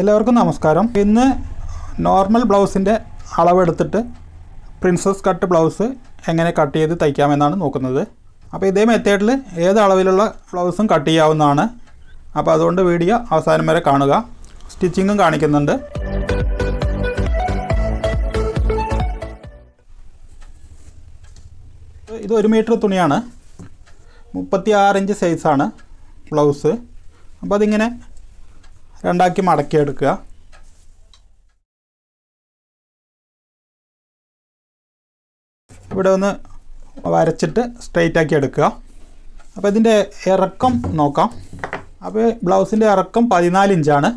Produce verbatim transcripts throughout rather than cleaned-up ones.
എല്ലാവർക്കും നമസ്കാരം. ഇന്ന് നോർമൽ ബ്ലൗസിൻ്റെ അളവെടുത്തിട്ട് പ്രിൻസസ് കട്ട് ബ്ലൗസ് എങ്ങനെ കട്ട് ചെയ്ത് തയ്ക്കാമെന്നാണ് നോക്കുന്നത്. അപ്പോൾ ഇതേ മെത്തേഡിൽ ഏത് അളവിലുള്ള ബ്ലൗസും കട്ട് ചെയ്യാവുന്നതാണ്. അപ്പോൾ അതുകൊണ്ട് വീഡിയോ അവസാനം വരെ കാണുക. സ്റ്റിച്ചിങ്ങും കാണിക്കുന്നുണ്ട്. ഇത് ഒരു മീറ്റർ തുണിയാണ്, മുപ്പത്തി ആറിഞ്ച് സൈസാണ് ബ്ലൗസ്. അപ്പോൾ അതിങ്ങനെ രണ്ടാക്കി മടക്കിയെടുക്കുക. ഇവിടെ ഒന്ന് വരച്ചിട്ട് സ്ട്രെയിറ്റ് ആക്കി എടുക്കുക. അപ്പോൾ ഇതിൻ്റെ ഇറക്കം നോക്കാം. അപ്പോൾ ബ്ലൗസിൻ്റെ ഇറക്കം പതിനാല് ഇഞ്ചാണ്.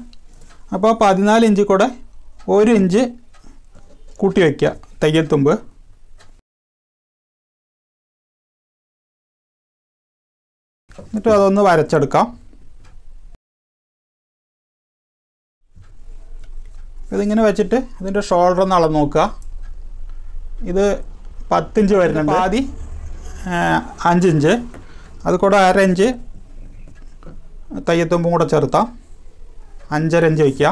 അപ്പോൾ പതിനാല് ഇഞ്ച് കൂടെ ഒരു ഇഞ്ച് കൂട്ടി വയ്ക്കുക തയ്യൽ തുമ്പ്. എന്നിട്ട് അതൊന്ന് വരച്ചെടുക്കാം. ഇതിങ്ങനെ വെച്ചിട്ട് ഇതിൻ്റെ ഷോൾഡർ ഒന്ന് അളന്ന് നോക്കുക. ഇത് പത്തിഞ്ച് വരുന്നുണ്ട്. ആദ്യ അഞ്ചിഞ്ച്, അത് കൂടെ അര ഇഞ്ച് തയ്യത്തുമ്പും കൂടെ ചേർത്താം. അഞ്ചര ഇഞ്ച് വയ്ക്കുക.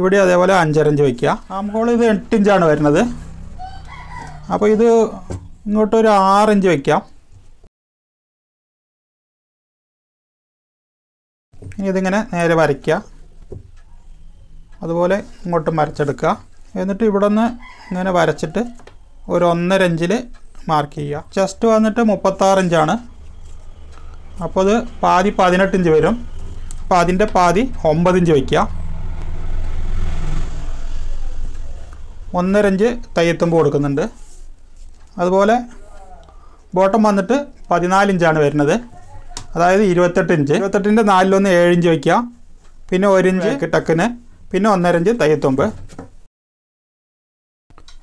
ഇവിടെ അതേപോലെ അഞ്ചര ഇഞ്ച് വയ്ക്കുക. ആംഹോൾ ഇത് എട്ടിഞ്ചാണ് വരുന്നത്. അപ്പോൾ ഇത് ഇങ്ങോട്ടൊരു ആറിഞ്ച് വയ്ക്കാം. ഇനി ഇതിങ്ങനെ നേരെ വരയ്ക്കുക. അതുപോലെ ഇങ്ങോട്ടും വരച്ചെടുക്കുക. എന്നിട്ട് ഇവിടെ നിന്ന് ഇങ്ങനെ വരച്ചിട്ട് ഒരു ഒന്നര ഇഞ്ചിൽ മാർക്ക് ചെയ്യുക. ചെസ്റ്റ് വന്നിട്ട് മുപ്പത്താറ് ഇഞ്ചാണ്. അപ്പോൾ അത് പാതി പതിനെട്ട് ഇഞ്ച് വരും. അപ്പോൾ അതിൻ്റെ പാതി ഒമ്പത് ഇഞ്ച് വയ്ക്കുക. ഒന്നര ഇഞ്ച് തയ്യത്തുമ്പ് കൊടുക്കുന്നുണ്ട്. അതുപോലെ ബോട്ടം വന്നിട്ട് പതിനാല് ഇഞ്ചാണ് വരുന്നത്. അതായത് ഇരുപത്തെട്ട് ഇഞ്ച്. ഇരുപത്തെട്ടിൻ്റെ നാലിലൊന്ന് ഏഴ് ഇഞ്ച് വയ്ക്കുക. പിന്നെ ഒരു ഇഞ്ച് ടക്കിന്, പിന്നെ ഒന്നര ഇഞ്ച് തയ്യത്തുമ്പ്.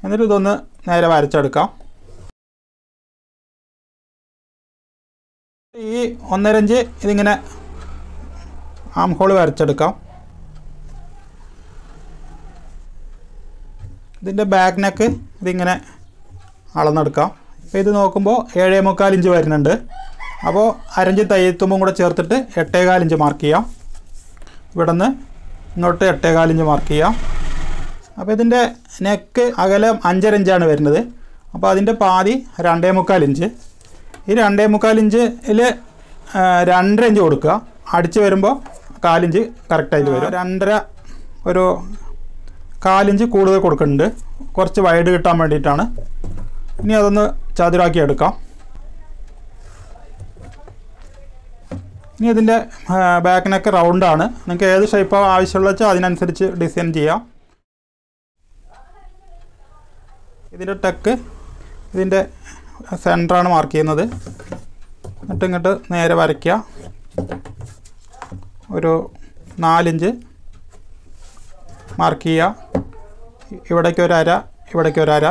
എന്നിട്ട് ഇതൊന്ന് നേരെ വരച്ചെടുക്കാം. ഈ ഒന്നര ഇഞ്ച് ഇതിങ്ങനെ ആം ഹോൾ വരച്ചെടുക്കാം. ഇതിൻ്റെ ബാക്ക് നെക്ക് ഇതിങ്ങനെ അളന്നെടുക്കാം. അപ്പോൾ ഇത് നോക്കുമ്പോൾ ഏഴേ മുക്കാൽ ഇഞ്ച് വരുന്നുണ്ട്. അപ്പോൾ അരഞ്ച് തയ്യത്തുമ്പും കൂടെ ചേർത്തിട്ട് എട്ടേകാൽ ഇഞ്ച് മാർക്ക് ചെയ്യാം. ഇവിടെ നിന്ന് ഇങ്ങോട്ട് എട്ടേകാൽ ഇഞ്ച് മാർക്ക് ചെയ്യാം. അപ്പോൾ ഇതിൻ്റെ നെക്ക് അകലം അഞ്ചര ഇഞ്ചാണ് വരുന്നത്. അപ്പോൾ അതിൻ്റെ പാതി രണ്ടേ മുക്കാൽ ഇഞ്ച്. ഈ രണ്ടേ മുക്കാൽ ഇഞ്ചിൽ രണ്ടര ഇഞ്ച് കൊടുക്കുക. അടിച്ച് വരുമ്പോൾ കാലിഞ്ച് കറക്റ്റായിട്ട് വരും. രണ്ടര ഒരു കാലിഞ്ച് കൂടുതൽ കൊടുക്കുന്നുണ്ട്, കുറച്ച് വൈഡ് കിട്ടാൻ വേണ്ടിയിട്ടാണ്. ഇനി അതൊന്ന് ചതുരാക്കി എടുക്കാം. ഇനി ഇതിൻ്റെ ബാക്കിനൊക്കെ റൗണ്ടാണ്. നിങ്ങൾക്ക് ഏത് ഷേപ്പ് ആവശ്യമുള്ള വെച്ചാൽ അതിനനുസരിച്ച് ഡിസൈൻ ചെയ്യാം. ഇതിൻ്റെ ടക്ക് ഇതിൻ്റെ സെൻറ്ററാണ് മാർക്ക് ചെയ്യുന്നത്. എന്നിട്ട് ഇങ്ങോട്ട് നേരെ വരയ്ക്കുക. ഒരു നാലിഞ്ച് മാർക്ക് ചെയ്യുക. ഇവിടേക്കൊരര, ഇവിടേക്കൊരര.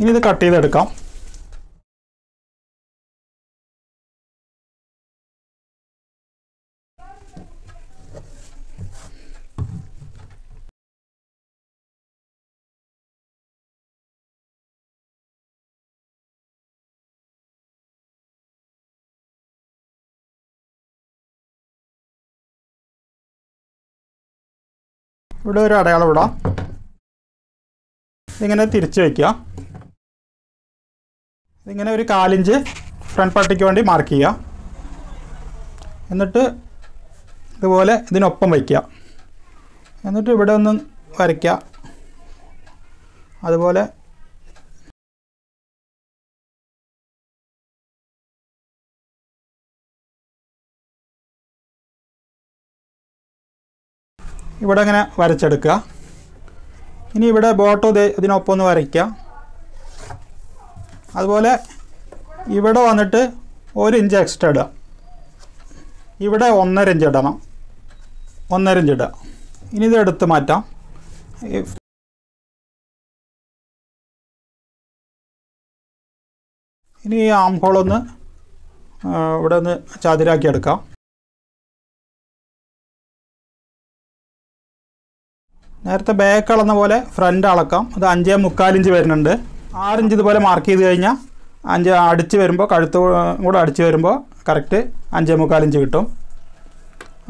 ഇനി ഇത് കട്ട് ചെയ്തെടുക്കാം. ഇവിടെ ഒരു അടയാളം ഇടാം. ഇതിങ്ങനെ തിരിച്ച് വയ്ക്കുക. ഇതിങ്ങനെ ഒരു കാലിഞ്ച് ഫ്രണ്ട് പാർട്ടിക്ക് വേണ്ടി മാർക്ക് ചെയ്യുക. എന്നിട്ട് ഇതുപോലെ ഇതിനൊപ്പം വയ്ക്കുക. എന്നിട്ട് ഇവിടെ ഒന്ന് വരയ്ക്കുക. അതുപോലെ ഇവിടെ അങ്ങനെ വരച്ചെടുക്കുക. ഇനി ഇവിടെ ബോട്ടോ ഇതിനൊപ്പം ഒന്ന് വരയ്ക്കുക. അതുപോലെ ഇവിടെ വന്നിട്ട് ഒരു ഇഞ്ച് എക്സ്ട്രാ ഇടുക. ഇവിടെ ഒന്നര ഇഞ്ച് ഇടണം, ഒന്നര ഇഞ്ച് ഇടുക. ഇനി ഇത് എടുത്ത് മാറ്റാം. ഇനി ഈ ആം ഹോളൊന്ന് ഇവിടെ ഒന്ന് ചതുരാക്കി എടുക്കാം. നേരത്തെ ബാക്ക് അളന്ന പോലെ ഫ്രണ്ട് അളക്കാം. അത് അഞ്ചേ മുക്കാലിഞ്ച് വരുന്നുണ്ട്. ആറിഞ്ച് ഇതുപോലെ മാർക്ക് ചെയ്ത് കഴിഞ്ഞാൽ അഞ്ച് അടിച്ച് വരുമ്പോൾ, കഴുത്ത് കൂടെ അടിച്ച് വരുമ്പോൾ correct and Jamukal in Jitom.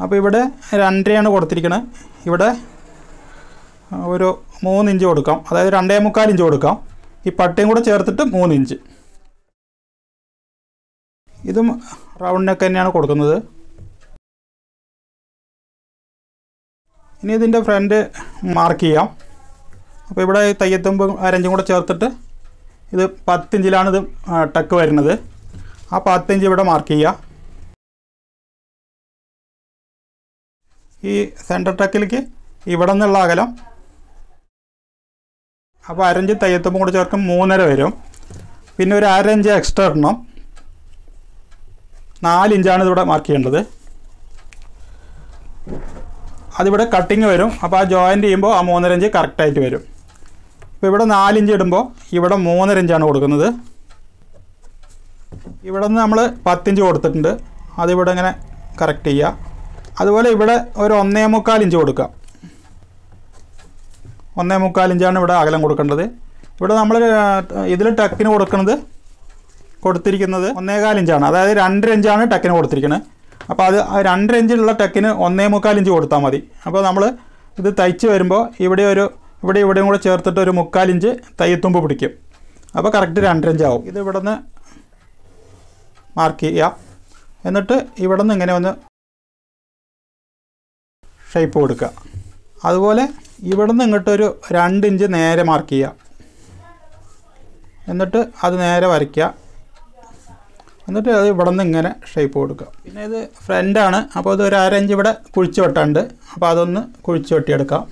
Up ഇവിടെ Andre and Gortricana, Ivada Moon in Jodocom, other Randamukal in Jodocom, he partango church moon inch. Idum round a canyon cordoner. In the friend Markia, Pebra Tayatum arranging what a church, the Patinjilana Taco another, a Patinjibata Markia. This center tackle is ഇവിടെ നിന്നുള്ള അകലം അപ്പോൾ അരഞ്ച് തയ്യത്തും കൂടി ചേർക്കും മൂന്നര വരും പിന്നെ ഒരു അരഞ്ച് എക്സ്ട്രാ ഇടണം നാല് ഇഞ്ച് ആണ് ഇവിടെ മാർക്ക് ചെയ്യേണ്ടത് അതിവിടെ കട്ടിംഗ് വരും അപ്പോൾ ആ ജോയിന്റ് ചെയ്യുമ്പോൾ ആ മൂന്നര ഇഞ്ച് കറക്റ്റ് ആയിട്ട് വരും അപ്പോൾ ഇവിടെ നാല് ഇഞ്ച് ഇടുമ്പോൾ ഇവിടെ മൂന്നര ഇഞ്ച് ആണ് കൊടുക്കുന്നത് ഇവിടെ നമ്മൾ പത്ത് ഇഞ്ച് കൊടുത്തിട്ടുണ്ട് അതിവിടെ ഇങ്ങനെ കറക്റ്റ് ചെയ്യുക അതുപോലെ ഇവിടെ ഒരു one point five ഇഞ്ച് കൊടുക്കാം one point five ഇഞ്ച് ആണ് ഇവിടെ അകലം കൊടുക്കേണ്ടത് ഇവിടെ നമ്മൾ ഇതിൽ ടക്കിന് കൊടുക്കുന്നത് കൊടുത്തിരിക്കുന്നത് one point five ഇഞ്ച് ആണ് അതായത് two point five ഇഞ്ച് ആണ് ടക്കിന് കൊടുത്തിരിക്കുന്നത് അപ്പോൾ അത് two point five ഇഞ്ച് ഉള്ള ടക്കിന് one point five ഇഞ്ച് കൊടുത്താൽ മതി അപ്പോൾ നമ്മൾ ഇത് തയ്ച്ചു വരുമ്പോൾ ഇവിടെ ഒരു ഇവിടെ ഇവിടെയും കൂടി ചേർത്തിട്ട് ഒരു one point five ഇഞ്ച് തയ്യത്തുമ്പ് പിടിക്കും അപ്പോൾ correct two point five inch ആവും ഇത് ഇവിടന്ന് മാർക്ക് ചെയ്യാം എന്നിട്ട് ഇവിടന്ന് ഇങ്ങനെ ഒന്ന് shape കൊടുക്കുക അതുപോലെ ഇവിടന്ന് ഇങ്ങോട്ട് ഒരു two ഇഞ്ച് നേരെ മാർക്ക് ചെയ്യുക എന്നിട്ട് അത് നേരെ വരയ്ക്കുക എന്നിട്ട് അത് ഇവിടന്ന് ഇങ്ങനെ ഷേപ്പ് കൊടുക്കുക പിന്നെ ഇത് ഫ്രണ്ട് ആണ് അപ്പോൾ ഇത് ഒരു one point five ഇഞ്ച് ഇവിടെ കുഴിച്ചു വെട്ടുണ്ട് അപ്പോൾ അതൊന്ന് കുഴിച്ചു വെട്ടി എടുക്കാം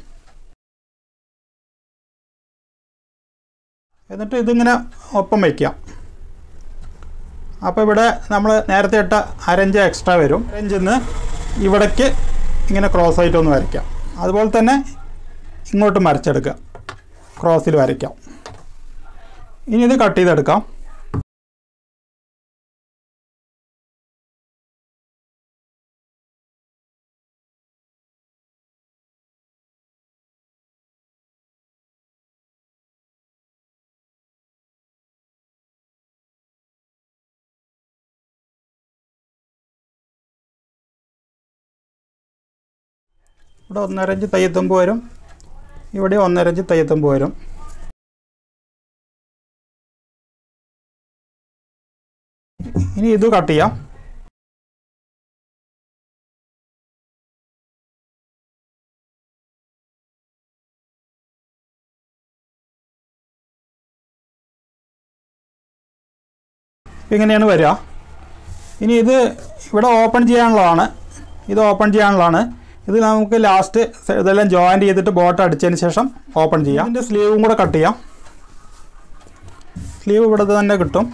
എന്നിട്ട് ഇത് ഇങ്ങനെ ഒപ്പം വെക്കുക അപ്പോൾ ഇവിടെ നമ്മൾ നേരത്തെ ഇട്ട one point five inch extra വരും one point five ഇന്ന് ഇവിടേക്ക് ഇങ്ങനെ ക്രോസ് ആയിട്ട് ഒന്ന് വരയ്ക്കാം അതുപോലെ തന്നെ ഇങ്ങോട്ട് മറിച്ചെടുക്കുക ക്രോസിൽ വരയ്ക്കാം ഇനി ഇത് കട്ട് ചെയ്തെടുക്കാം ഇവിടെ one point five ഇഞ്ച് തയ്യത്തുമ്പ് വരും ഇവിടെ one point five ഇഞ്ച് തയ്യത്തുമ്പ് വരും ഇനി ഇത് കട്ട് ചെയ്യാം ഇങ്ങനെയാണ് വരിക ഇനി ഇത് ഇവിടെ ഓപ്പൺ ചെയ്യാനുള്ളതാണ് ഇത് ഓപ്പൺ ചെയ്യാനുള്ളതാണ് This is the last joint of the bottom of the session. Open the sleeve. Cut the sleeve. Cut the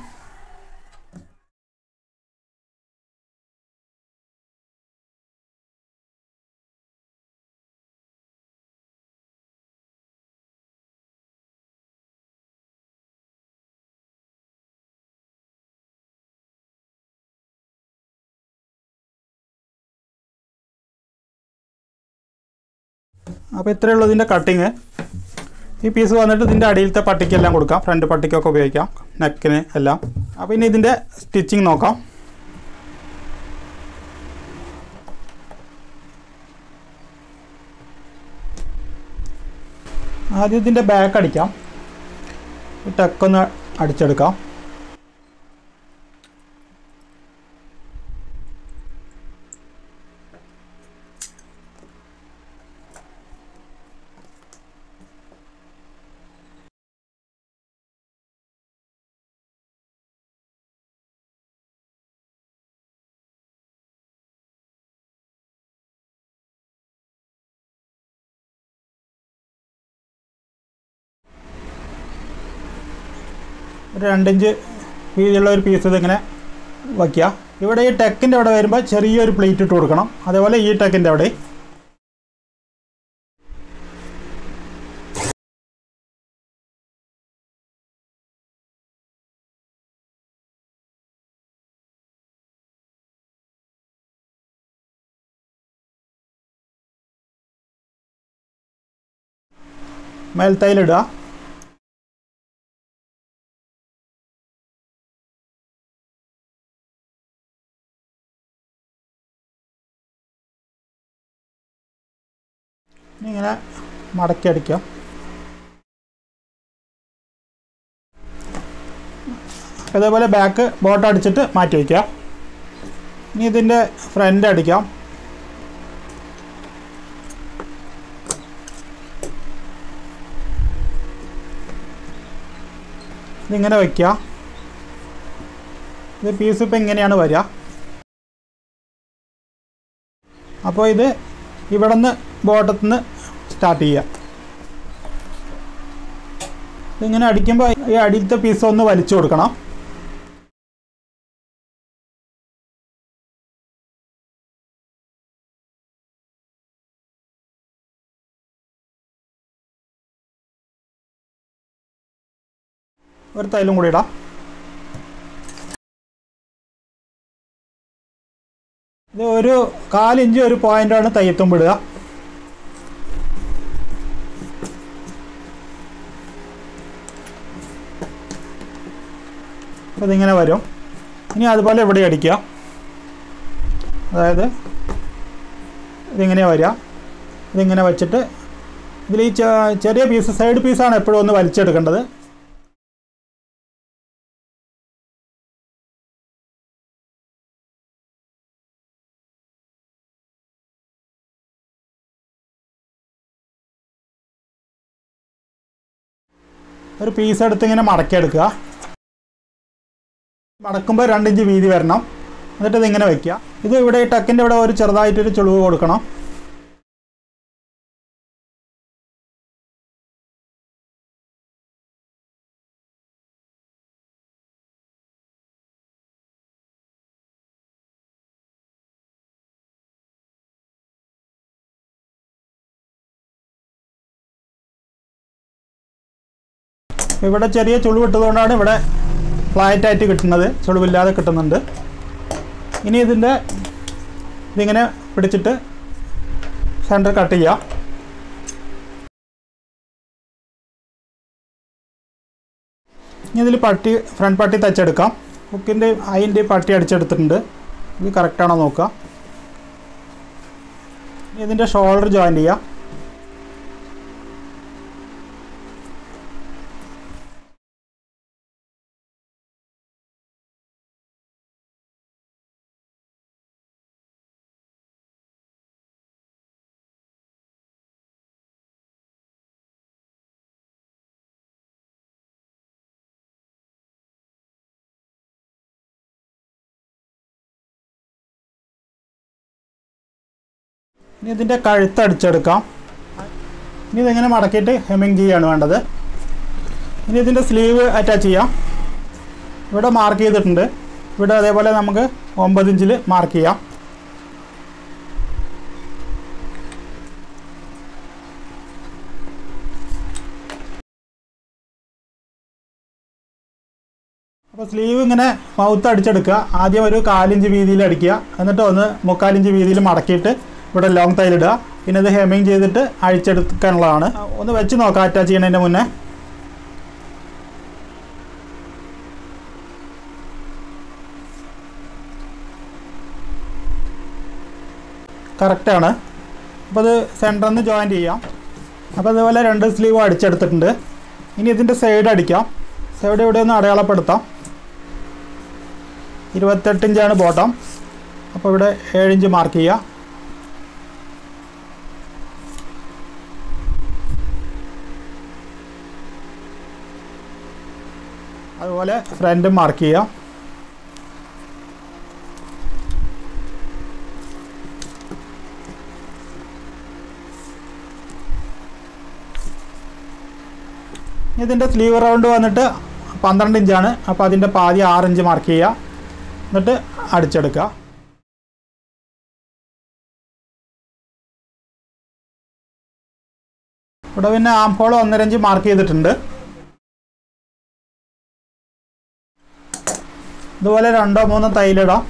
Now, this is the cutting. This piece is the ideal particle. Front particle is the neck. Now, this is the stitching. Now, this is the back. This is the back. two inch വീതിയുള്ള ഒരു piece ഇങ്ങനെ വെക്കുക ഇവിടെ ഈ ടെക്കിന്റെ അവിടെ വരുമ്പോൾ ചെറിയൊരു plate ഇട്ട് കൊടുക്കണം അതേപോലെ ഈ ടെക്കിന്റെ അവിടെ മേൽത്തൈൽ ഇടുക ഇങ്ങനെ മടക്കി അടിക്കാം. അതേപോലെ ബാക്ക് ബോട്ടം അടിച്ചിട്ട് മാറ്റി വയ്ക്കാം. ഇനി ഇതിൻ്റെ ഫ്രണ്ട് അടിക്കാം. ഇതിങ്ങനെ വയ്ക്കുക. ഇത് പീസ് ഇപ്പം ഇങ്ങനെയാണ് വരിക. അപ്പോൾ ഇത് ഇവിടെ നിന്ന് ബോട്ടത്തിൽ നിന്ന് സ്റ്റാർട്ട് ചെയ്യുക. ഇതിങ്ങനെ അടിക്കുമ്പോൾ ഈ അടിയിലത്തെ പീസ് ഒന്ന് വലിച്ചു കൊടുക്കണം. ഒരു തൈലും കൂടി ഇടാം. ഇത് ഒരു കാലിഞ്ച് ഒരു പോയിൻ്റാണ് തയ്യത്തുമ്പിടുക. അപ്പോൾ ഇതിങ്ങനെ വരും. ഇനി അതുപോലെ ഇവിടെ അടിക്കുക. അതായത് ഇതിങ്ങനെ വരിക. ഇതിങ്ങനെ വച്ചിട്ട് ഇതിൽ ഈ ചെറിയ പീസ് സൈഡ് പീസാണ് എപ്പോഴും ഒന്ന് വലിച്ചെടുക്കേണ്ടത്. ഒരു പീസ് എടുത്ത് ഇങ്ങനെ മടക്കിയെടുക്കുക. മടക്കുമ്പോൾ രണ്ടിഞ്ച് വീതി വരണം. എന്നിട്ട് ഇതിങ്ങനെ വയ്ക്കുക. ഇത് ഇവിടെ ഈ ടക്കിൻ്റെ ഇവിടെ ഒരു ചെറുതായിട്ടൊരു ചുളിവ് കൊടുക്കണം. ഇവിടെ ചെറിയ ചുളിവിട്ടതുകൊണ്ടാണ് ഇവിടെ ഫ്ലാറ്റായിട്ട് കിട്ടുന്നത്. ചുളിവില്ലാതെ കിട്ടുന്നുണ്ട്. ഇനി ഇതിൻ്റെ ഇതിങ്ങനെ പിടിച്ചിട്ട് സെൻറ്റർ കട്ട് ചെയ്യുക. ഇനി ഇതിൽ പട്ടി ഫ്രണ്ട് പട്ടി തച്ചെടുക്കാം. ഹുക്കിൻ്റെ അതിൻ്റെ പട്ടി അടിച്ചെടുത്തിട്ടുണ്ട്. ഇത് കറക്റ്റാണോ നോക്കുക. ഇനി ഇതിൻ്റെ ഷോൾഡർ ജോയിൻ ചെയ്യുക. ഇനി ഇതിൻ്റെ കഴുത്തടിച്ചെടുക്കാം. ഇനി ഇതിങ്ങനെ മടക്കിയിട്ട് ഹെമ്മിങ് ചെയ്യുകയാണ് വേണ്ടത്. ഇനി ഇതിൻ്റെ സ്ലീവ് അറ്റാച്ച് ചെയ്യാം. ഇവിടെ മാർക്ക് ചെയ്തിട്ടുണ്ട്. ഇവിടെ അതേപോലെ നമുക്ക് ഒമ്പത് ഇഞ്ചിൽ മാർക്ക് ചെയ്യാം. അപ്പോൾ സ്ലീവ് ഇങ്ങനെ മൗത്ത് അടിച്ചെടുക്കുക. ആദ്യം ഒരു കാലിഞ്ച് വീതിയിൽ അടിക്കുക. എന്നിട്ട് ഒന്ന് മുക്കാലിഞ്ച് വീതിയിൽ മടക്കിയിട്ട് ഇവിടെ ലോങ് തൈലിടുക. പിന്നെ ഇത് ഹെമ്മിങ് ചെയ്തിട്ട് അഴിച്ചെടുക്കാനുള്ളതാണ്. ഒന്ന് വെച്ച് നോക്കാം അറ്റാച്ച് ചെയ്യുന്നതിൻ്റെ മുന്നേ. കറക്റ്റാണ്. അപ്പോൾ അത് സെൻറ്ററിൽ നിന്ന് ജോയിൻ ചെയ്യാം. അപ്പോൾ അതുപോലെ രണ്ട് സ്ലീവ് അടിച്ചെടുത്തിട്ടുണ്ട്. ഇനി ഇതിൻ്റെ സൈഡ് അടിക്കാം. സൈഡ് ഇവിടെ ഒന്ന് അടയാളപ്പെടുത്താം. ഇരുപത്തെട്ട് ഇഞ്ചാണ് ബോട്ടം. അപ്പോൾ ഇവിടെ ഏഴിഞ്ച് മാർക്ക് ചെയ്യുക. അതുപോലെ ഫ്രണ്ടും മാർക്ക് ചെയ്യാം. ഇതിൻ്റെ സ്ലീവ് റൗണ്ട് വന്നിട്ട് പന്ത്രണ്ട് ഇഞ്ചാണ്. അപ്പോൾ അതിൻ്റെ പാതി ആറ് ഇഞ്ച് മാർക്ക് ചെയ്യുക. എന്നിട്ട് അടിച്ചെടുക്കുക. ഇവിടെ പിന്നെ ആം ഹോൾ ഒന്നര ഇഞ്ച് മാർക്ക് ചെയ്തിട്ടുണ്ട്. ഇതുപോലെ രണ്ടോ മൂന്നോ തൈലിടാം.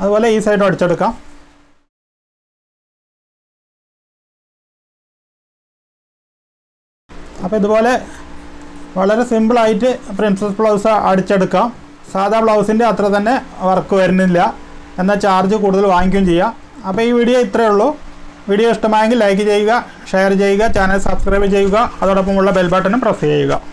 അതുപോലെ ഈ സൈഡ് അടിച്ചെടുക്കാം. അപ്പോൾ ഇതുപോലെ വളരെ സിമ്പിളായിട്ട് പ്രിൻസസ് ബ്ലൗസ് അടിച്ചെടുക്കാം. സാധാ ബ്ലൗസിൻ്റെ അത്ര തന്നെ വർക്ക് വരുന്നില്ല. എന്നാൽ ചാർജ് കൂടുതൽ വാങ്ങിക്കുകയും ചെയ്യാം. അപ്പോൾ ഈ വീഡിയോ ഇത്രയേ ഉള്ളൂ. വീഡിയോ ഇഷ്ടമായെങ്കിൽ ലൈക്ക് ചെയ്യുക, ഷെയർ ചെയ്യുക, ചാനൽ സബ്സ്ക്രൈബ് ചെയ്യുക, അതോടൊപ്പമുള്ള ബെൽ ബട്ടണും പ്രസ് ചെയ്യുക.